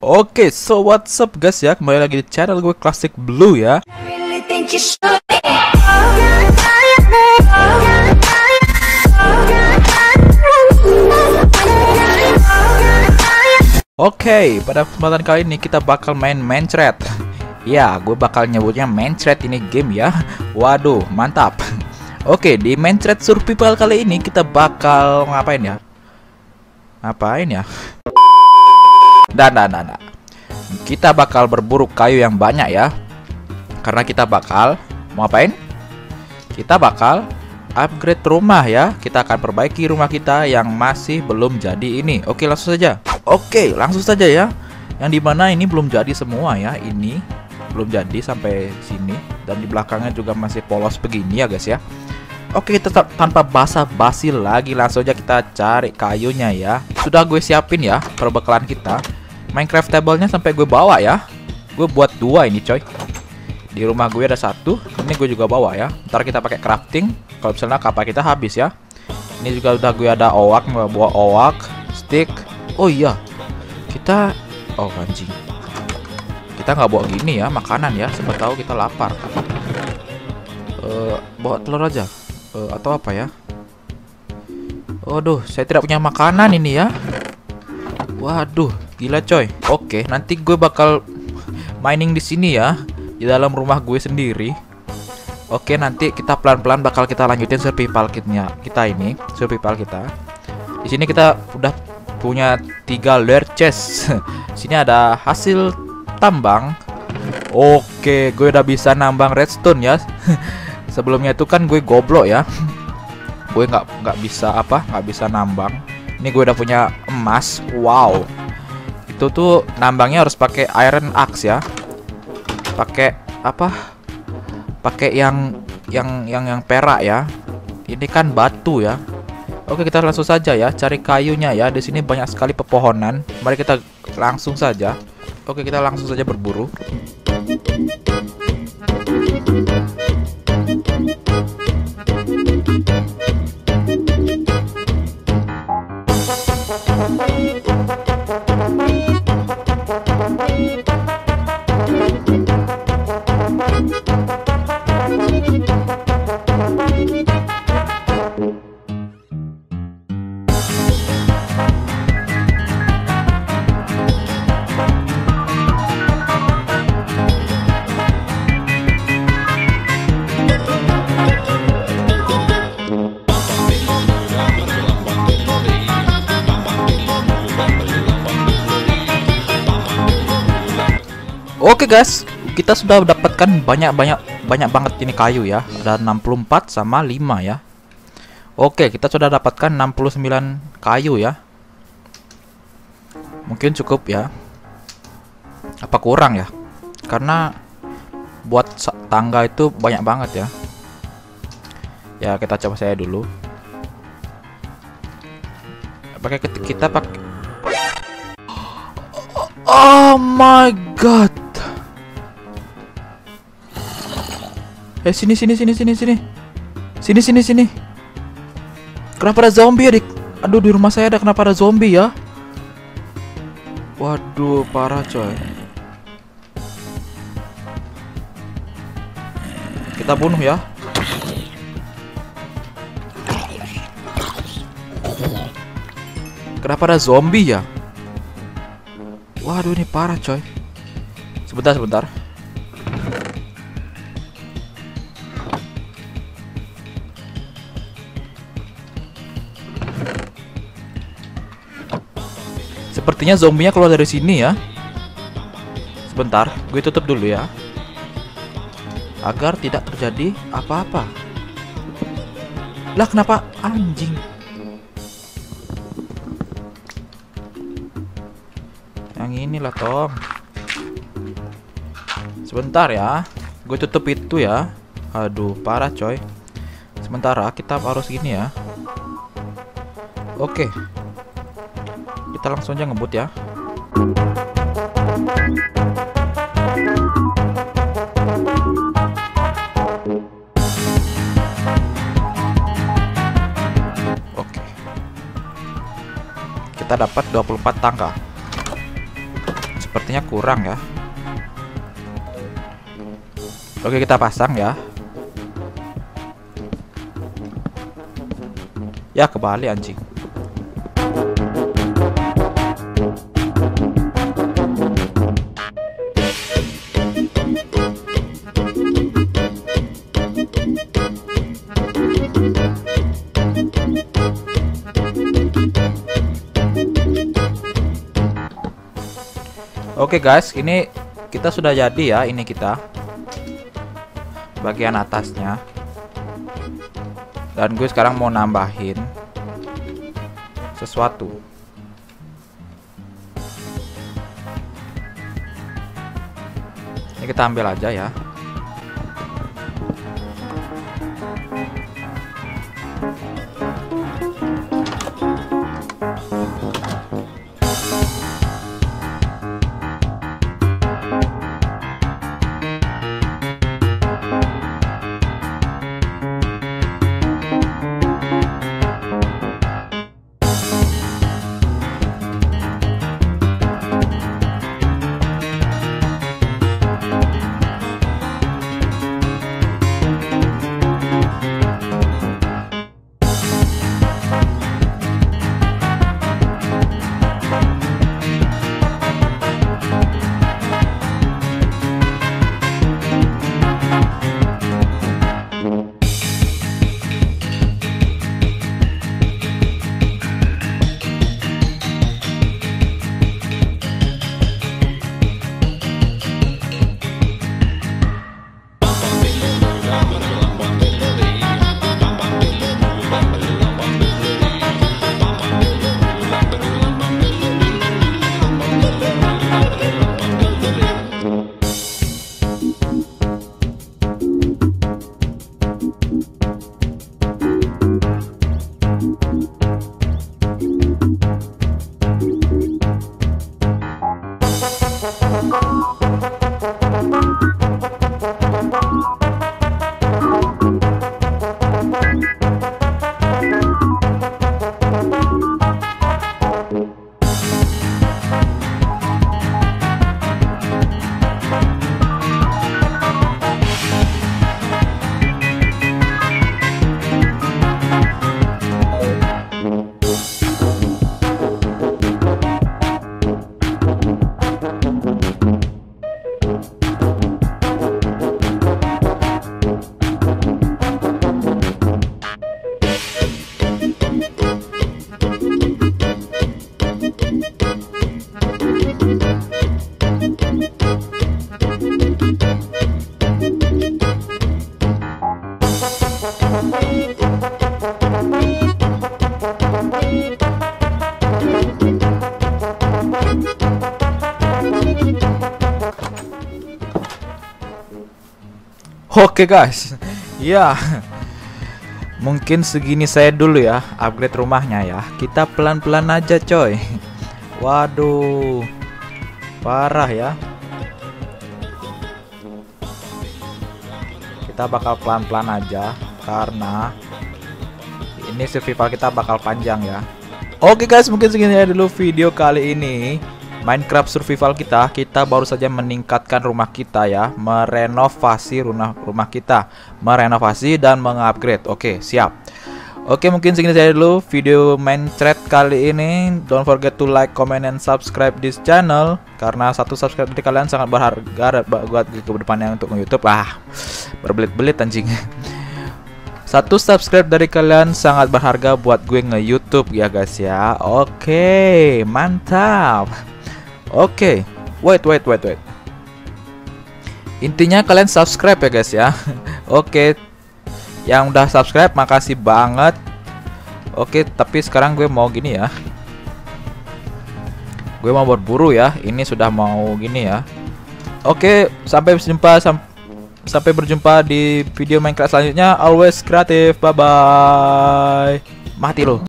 Oke, so what's up guys ya, kembali lagi di channel gue Classic Blue ya. Oke, pada kesempatan kali ini kita bakal main Minecraft. Ya, gue bakal nyebutnya Minecraft ini game ya. Waduh, mantap. Oke, di Minecraft survival kali ini kita bakal ngapain ya? Nah. Kita bakal berburu kayu yang banyak ya. Karena kita bakal mau ngapain? Kita bakal upgrade rumah ya. Kita akan perbaiki rumah kita yang masih belum jadi ini. Oke, langsung saja. Ya. Yang dimana ini belum jadi semua ya. Ini belum jadi sampai sini. Dan di belakangnya juga masih polos begini ya guys ya. Oke, tetap tanpa basa-basi lagi, langsung aja kita cari kayunya ya. Sudah gue siapin ya perbekalan kita. Minecraft tablenya sampai gue bawa ya. Gue buat 2 ini coy. Di rumah gue ada 1. Ini gue juga bawa ya. Ntar kita pakai crafting. Kalau misalnya kapal kita habis ya. Ini juga udah gue ada oak. Bawa oak, stick. Oh iya, kita kita nggak bawa gini ya makanan ya. Siapa tahu kita lapar. Bawa telur aja atau apa ya? Waduh, saya tidak punya makanan ini ya. Waduh, gila coy. Oke, nanti gue bakal mining di sini ya, di dalam rumah gue sendiri. Oke, nanti kita pelan-pelan bakal kita lanjutin survival kitnya. Di sini kita udah punya 3 layer chest. Sini ada hasil tambang. Oke, gue udah bisa nambang redstone ya. Sebelumnya itu kan gue goblok ya. Gue nggak bisa nambang. Ini gue udah punya emas. Wow, itu tuh nambangnya harus pakai iron axe ya. Pakai apa? Pakai yang perak ya. Ini kan batu ya. Oke, kita langsung saja ya cari kayunya ya. Di sini banyak sekali pepohonan. Mari kita langsung saja. Oke, kita langsung saja berburu. Oke guys, kita sudah mendapatkan banyak banget ini kayu ya. Ada 64 sama 5 ya. Oke, kita sudah dapatkan 69 kayu ya. Mungkin cukup ya. Apa kurang ya? Karena buat tangga itu banyak banget ya. Ya, kita coba saya dulu. Pakai kita pakai. Oh my god. Sini. Kenapa ada zombie ya, Dik? Aduh, di rumah saya ada kenapa ada zombie ya? Waduh, parah coy. Kita bunuh ya. Kenapa ada zombie ya? Waduh, ini parah coy. Sebentar. Sepertinya zombinya keluar dari sini ya. Sebentar, gue tutup dulu ya. Agar tidak terjadi apa-apa. Lah, kenapa anjing? Yang inilah tong. Sebentar ya. Gue tutup itu ya. Aduh, parah coy. Sementara kita harus gini ya. Oke. Kita langsung aja ngebut ya. Oke. Kita dapat 24 tangga. sepertinya kurang ya. Oke, kita pasang ya. Ya, kebalik anjing. Oke guys, ini kita sudah jadi ya, ini kita bagian atasnya. Dan gue sekarang mau nambahin sesuatu. Ini kita ambil aja ya. Oke guys, ya mungkin segini saya dulu ya upgrade rumahnya ya. Kita pelan-pelan aja coy. Waduh, parah ya. Kita bakal pelan-pelan aja karena ini survival kita bakal panjang ya. Oke guys, mungkin segini aja dulu video kali ini Minecraft survival kita. Kita baru saja meningkatkan rumah kita ya, merenovasi rumah kita, merenovasi dan mengupgrade. Oke, siap. Oke, mungkin segini saja dulu video Minecraft kali ini. Don't forget to like, comment, and subscribe this channel karena satu subscribe dari kalian sangat berharga buat kedepannya untuk YouTube lah. Berbelit-belit anjing. Satu subscribe dari kalian sangat berharga buat gue nge-YouTube ya guys ya. Oke, mantap. Oke, wait. Intinya kalian subscribe ya guys ya. Oke, yang udah subscribe makasih banget. Oke, tapi sekarang gue mau gini ya. Gue mau berburu ya. Ini sudah mau gini ya. Oke, sampai berjumpa di video Minecraft selanjutnya. Always kreatif. Bye bye. Mati lo.